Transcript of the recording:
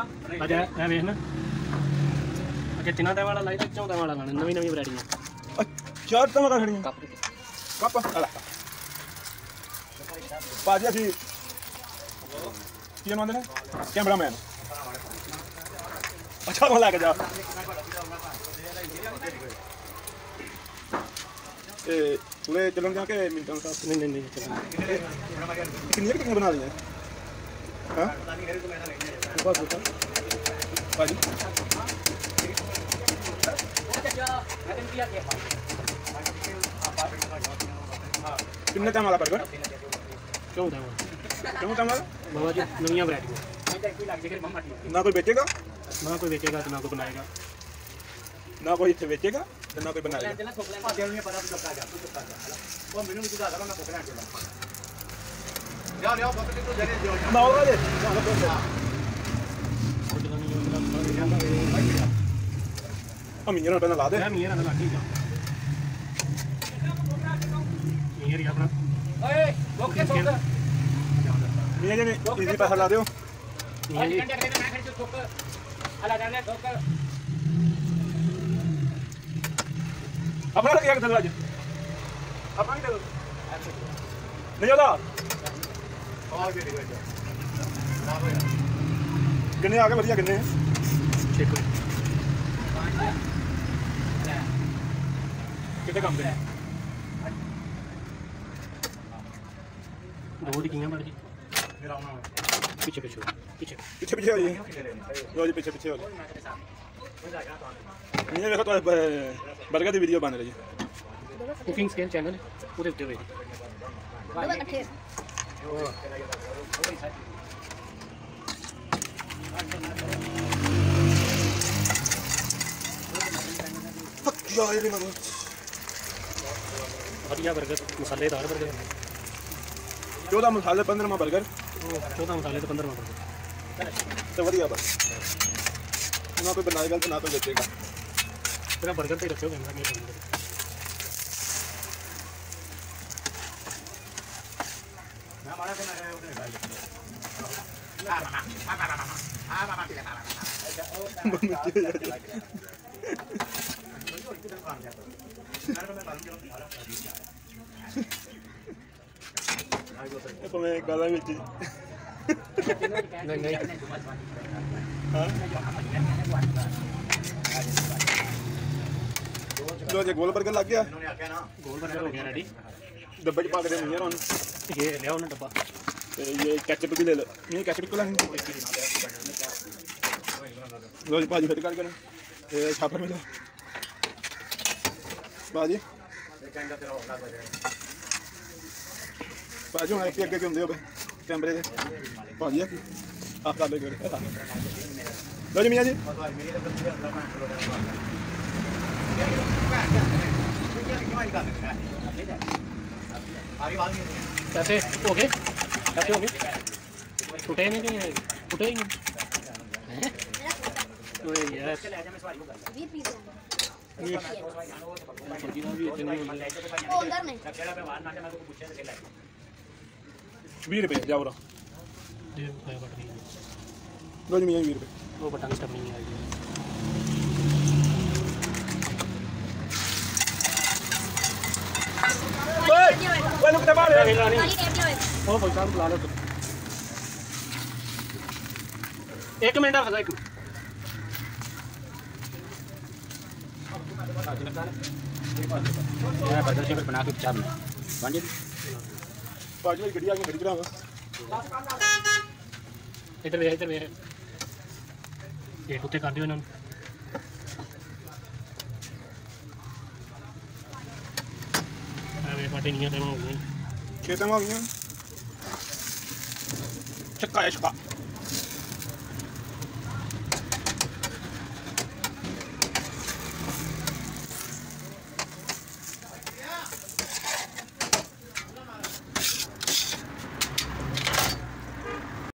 अच्छा है देखना आगे तीना टाइम वाला लाइट अच्छा टाइम वाला गाना नवी नवी वैरायटी है चार टाइम का खड़ी है कापा अला पाजा जी तीन वाले कैमरा मैन अच्छा वाला के जा ए पूरे चलन का के मिनटों का नहीं नहीं कितनी कितनी बना रही है हाँ? बहुत बहुत पाजी कितने टाइम वाला पर गए? क्यों था वाला? बाबा जी नवीया वैरायटी ना कोई बेचेगा तो ना कोई बनाएगा ना कोई इसे बेचेगा तो ना कोई बनाएगा Ya ya foto itu jadi jauh. Mau aja. Kami nyana pernah lade. Kami nyana lade. Nyeri apa? Eh, oke foto. Nyeri ini ini pasar lade. Nyeri. Ala dana dokter. Apa lagi yang kita laju? Apa yang kita? Nih ada. गन्ने आगे बढ़िया गन्ने ठीक है कितने काम पे दो डी किंगम बढ़ी पीछे पीछे पीछे पीछे पीछे वाली रोज़ पीछे पीछे वाली मैंने देखा तो बर्गर की वीडियो बन रही है कुकिंग स्केल चैनल पूरे वीडियो है बढ़िया बर्गर मसालेदार बर्गर 14 मसाले 15 में बर्गर 14 मसाले तो 15 में बर्गर तो बढ़िया बस ना कोई बनाएगा तो ना कोई बेचेगा तेरा बर्गर तो रखे होगा गोल बर्गर लग गया गोल बर्गर हो गया रेडी डब्बे च पा के देनी है उन ये ले आओ ना डब्बा ये केचप भी ले लो ये केचप को लानी लो जी भाजी फिर काट के ये छापर में लो भाजी भाजी हमारे के आगे होंगे कैमरे के भाजी आप डाल दो लो जी मियां जी कैसे हो गए टूटे नहीं नहीं टूटे ही नहीं यार ₹20 जाओ रो दो मियां ₹20 वो बटन स्टप नहीं है Bueno, kita balik. Oh, bukan pelana tuh. 1 menit aja itu. Ya, badan sih bana ke cap. Bandit. Baju gede aja gede berapa? Itu ya. Ya, putih kan dia non. पाटे नहीं है तो हो गई खेत में हो गया चक्का इसका